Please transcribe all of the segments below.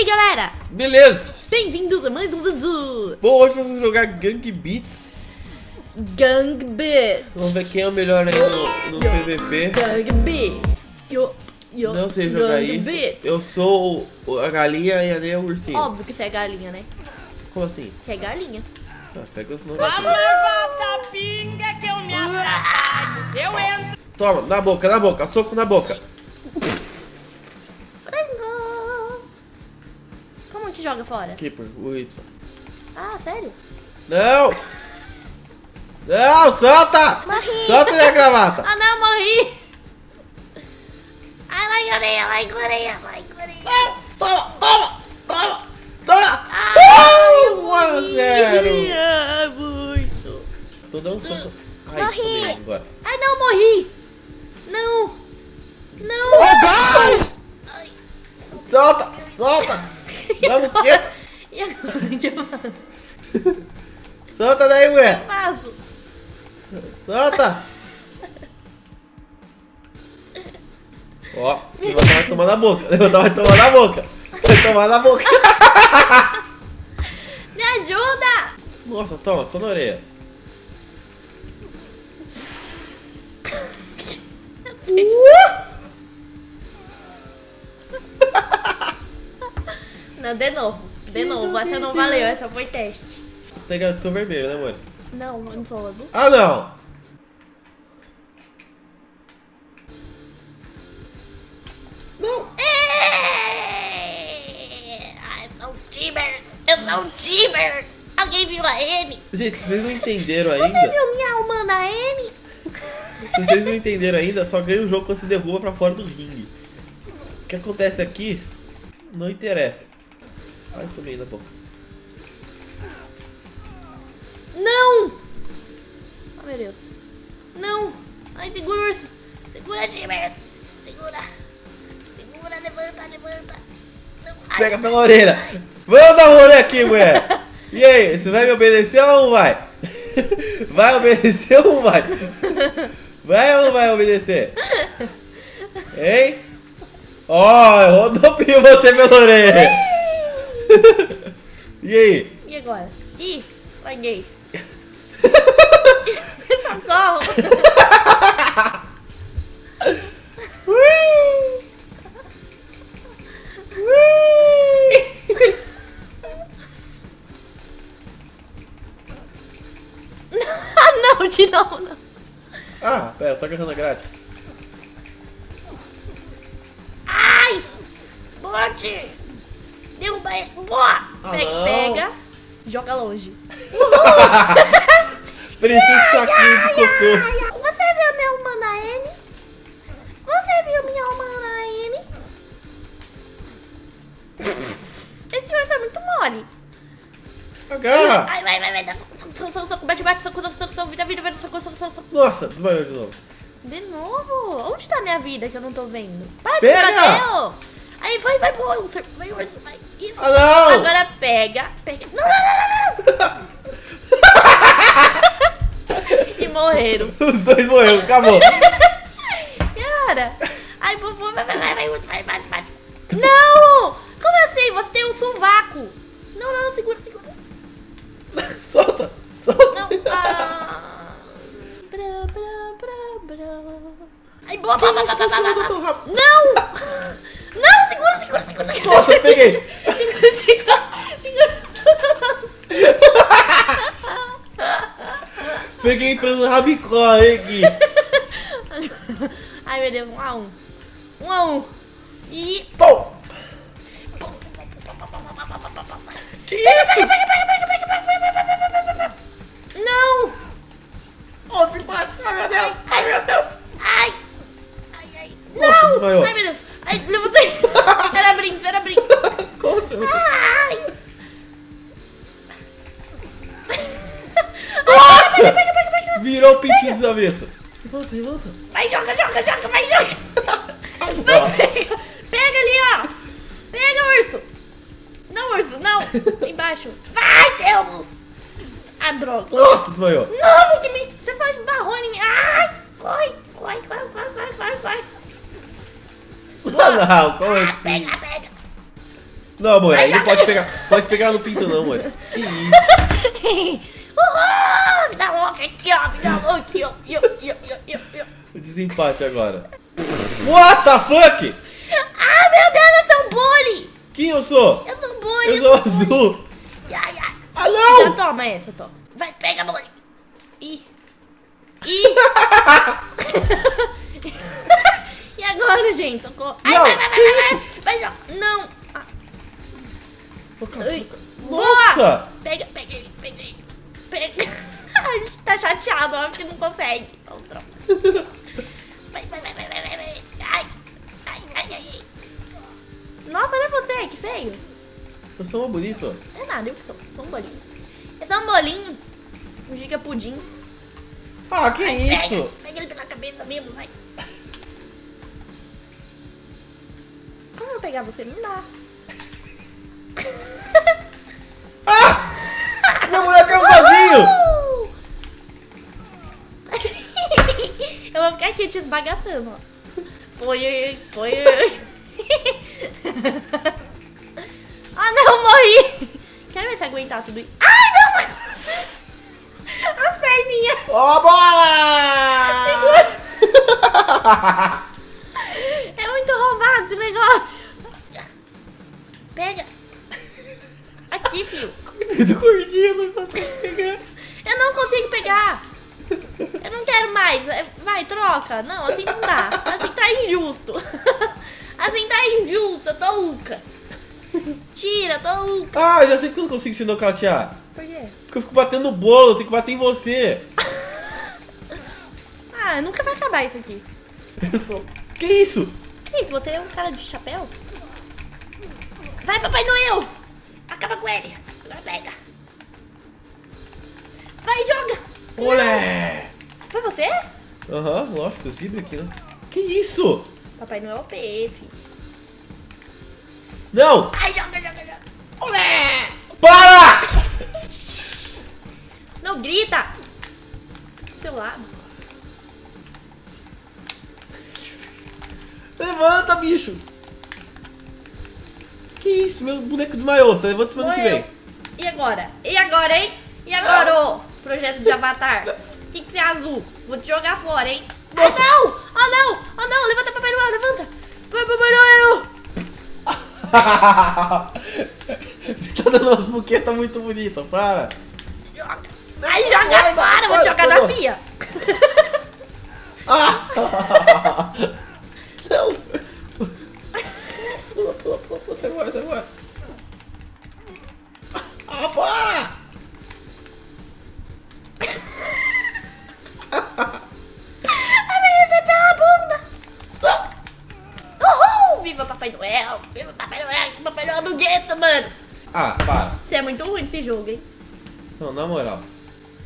aí, galera? Beleza. Bem-vindos a mais um vídeo. Bom, hoje nós vamos jogar Gang Beasts. Gang Beasts. Vamos ver quem é o melhor aí no PVP. Gang Beasts. Não sei jogar Gang isso. Beats. Eu sou a galinha e a Ney é o ursinho. Óbvio que você é galinha, né? Como assim? Você é galinha. Ah, pega os nomes. Vamos levantar a pinga que eu me atraso. Eu entro. Toma, na boca, soco na boca. Frango. Como que joga fora? Keeper, o Y. Ah, sério? Não! Não, solta! Morri. Solta minha gravata! Ah, não, morri! Ai, lá, enganei, lá, enganei, lá, enganei. Toma, toma, toma, toma! Ai, 1 a 0! Ai, muito! Tô dando um soco. Ai, morri! Agora. Ai, não, morri! Não! Não! Oh, guys! Ai, solta, solta! Vamos, quieto! E agora o que eu faço? Solta daí, mulher! Passo! Solta! Ó, levantar vai tomar na boca, levantar vai tomar na boca, vai tomar na boca. Me ajuda! Nossa, toma, só na orelha. Não, de novo, essa não valeu, essa foi teste. Você tem gato de sou vermelho, né, mano? Não, eu não sou azul. Ah, não! Timers, alguém viu a M? Gente, vocês não entenderam ainda. Você viu minha alma na M? Vocês não entenderam ainda, só ganha o jogo quando se derruba pra fora do ringue. O que acontece aqui não interessa. Ai, tomei na boca. Não! Oh, meu Deus. Não! Ai, segura, urso. Segura, Timers. Segura. Segura, levanta, levanta. Não. Ai, pega pela orelha. Ai. Vamos dar um rolê aqui, mulher! E aí, você vai me obedecer ou não vai? Vai obedecer ou não vai? Vai ou não vai obedecer? Hein? Ó, oh, eu rodopio você pela orelha! E aí? E agora? Ih, paguei! Socorro! Não, não. Ah, pera, tá agarrando a grade. Ai! Bote! Derruba ele! Boa! Ah, pega, joga longe. Precisa saquinho de cocô. Você viu minha alma na N? Você viu minha alma na N? Esse urso é muito mole. Agarra! Ai, vai, vai, vai. Soco, bate, bate, soco, soco, soco, soco, vida, vida, vida, soco, soco, soco. Nossa, desmaiou de novo. De novo? Onde tá minha vida que eu não tô vendo? Para pega! De bateu! Aí vai, vai, pô, vai, urso, vai. Isso. Ah, não! Agora pega, pega. Não, não, não, não, não. E morreram. Os dois morreram, acabou. Cara, aí, pô, vai, vai, vai, vai, urso, vai, bate, bate. Não! Como assim? Você tem um sovaco. Não, não, segura, segura. Solta! Solta! Ai, boa, boa, boa, boa, não! Não, segura, segura, segura, segura! Nossa, eu peguei! Segura, segura, segura! Peguei pelo rabicó, hein, Gui? Ai, meu Deus, 1 a 1. 1 a 1. E... Pô! Que isso? Pega, pega, pega, pega, pega, pega, pega, pega, pega, pega, pega. Não! Ó, desempate! Ai, meu Deus! Ai, meu Deus! Ai! Ai, ai! Não! Nossa, ai, meu Deus! Ai, levantei! Era brinco, era brinco! Ai! Nossa! Pega, pega, pega, pega, pega. Virou o pintinho dos avessos! Volta, volta! Vai, joga, joga, joga! Vai, joga! Vai, pega! Pega ali, ó! Pega, urso! Não, urso, não! Embaixo! Vai, Telmos! Ah, droga! Nossa, desmaiou! Nossa, de mim! Você só esbarrou em mim! Ai! Corre! Corre, corre, corre, corre, corre, corre! Não, como assim? Pega, pega! Não, amor, aí não pode pegar no pinto não, amor. Que isso? Vida louca aqui, ó, vida louca aqui, ó. O desempate agora. What the fuck? Ah, meu Deus, eu sou um bully. Quem eu sou? Eu sou um bully. Eu sou azul. Ai, ai. Ah, não. Já toma essa, toma. Vai, pega, bully. E agora, gente, socorro. Ai, não, vai, não. Ah. Nossa. Pega ele. A gente tá chateado, ó, porque não consegue. Vamos trocar. Vai. Ai. Nossa, olha você, que feio. Eu sou um bonito. É nada, eu que sou. Sou um bolinho. Eu sou um bolinho. Um giga pudim. Ah, que é isso? Pega ele pela cabeça mesmo, vai. Como eu pegar você? Não dá. Ah! Minha mulher caiu vazio! Eu vou ficar aqui te esbagaçando, ó. Foi. Ah, não, morri! Quero ver se aguentar tudo isso. Ai, não! As perninhas! Ó, bola! Segura! É muito roubado esse negócio. Pega! Aqui, filho. Cuidado com o dia, não consigo pegar. Eu não consigo pegar. Eu não quero mais. Vai, troca. Não, assim não dá. Assim tá injusto. Assim tá injusto. Eu tô Lucas. Tira, eu tô Lucas. Ah, já sei que eu não consigo te nocautear. Por quê? Porque eu fico batendo no bolo, eu tenho que bater em você. Ah, nunca vai acabar isso aqui. Eu sou... Que isso? Que isso? Você é um cara de chapéu? Vai, Papai Noel! Acaba com ele! Agora pega! Vai, joga! Olé! Foi você? Aham, lógico, eu vibro aqui, né? Que isso? Papai Noel é OP, filho. Não! Ai, joga! Olé! Para! Não grita! Do seu lado. Levanta, bicho! Que isso, meu boneco desmaiou, só levanta semana que vem. E agora? Hein? E agora, ô? Projeto de Avatar. Tinha que ser azul. Vou te jogar fora, hein? Nossa. Ah, não! Ah, não! Levanta, Papai Noel, levanta! Vai, Papai Noel! Você tá dando umas buquetas muito bonitas, para! Joga! Ai, joga fora! Vou te jogar na pia! Ah! Não! Pula, sai fora. Ah, para! A menina é pela bunda! Uhul! Viva Papai Noel! Viva Papai Noel! Papai Noel do gueto, mano! Ah, para! Você é muito ruim nesse jogo, hein? Não, na moral.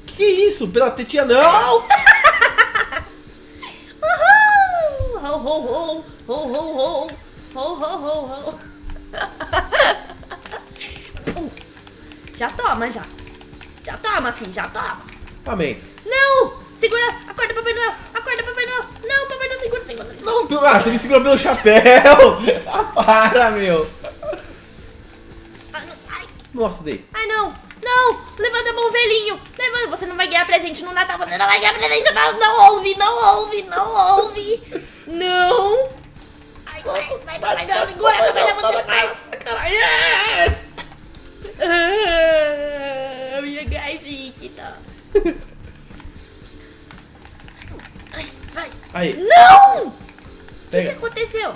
Que isso? Pela tetinha, não! Uhul! Ho! Ho. Já toma, filho. Amém. Não! Segura! Acorda, Papai Noel! Não, Papai Noel, segura. Não, ah, você me segurou pelo chapéu! Ah, para, meu! Ai. Nossa, dei. Ai, não! Levanta a mão, velhinho! Levanta, você não vai ganhar presente no Natal, não ouve! Não! Vai, segura, você faz! Yes! Ah, minha gaivita. Vai! Aí. Não! O que aconteceu?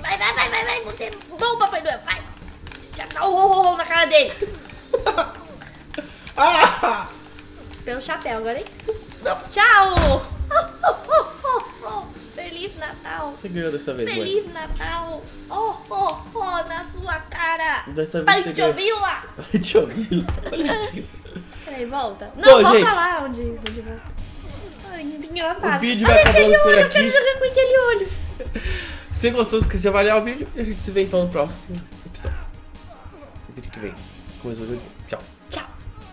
Vai! Você é bom, Papai Noel, vai! Já dá o rorô na cara dele! Ah! Pelo chapéu agora, hein? Não. Tchau! Feliz Natal! Você ganhou dessa vez, Feliz mãe. Natal! Oh, na sua cara! Dessa vez você ganhou. Vai te ouvi-la! Olha aqui! Peraí, volta! Não, volta gente. Lá onde volta. Ai, que engraçado! O vídeo vai acabando por aqui! Eu quero jogar com aquele olho! Se gostou, esquece de avaliar o vídeo e a gente se vê então no próximo episódio. No vídeo que vem. Começou o vídeo. Tchau!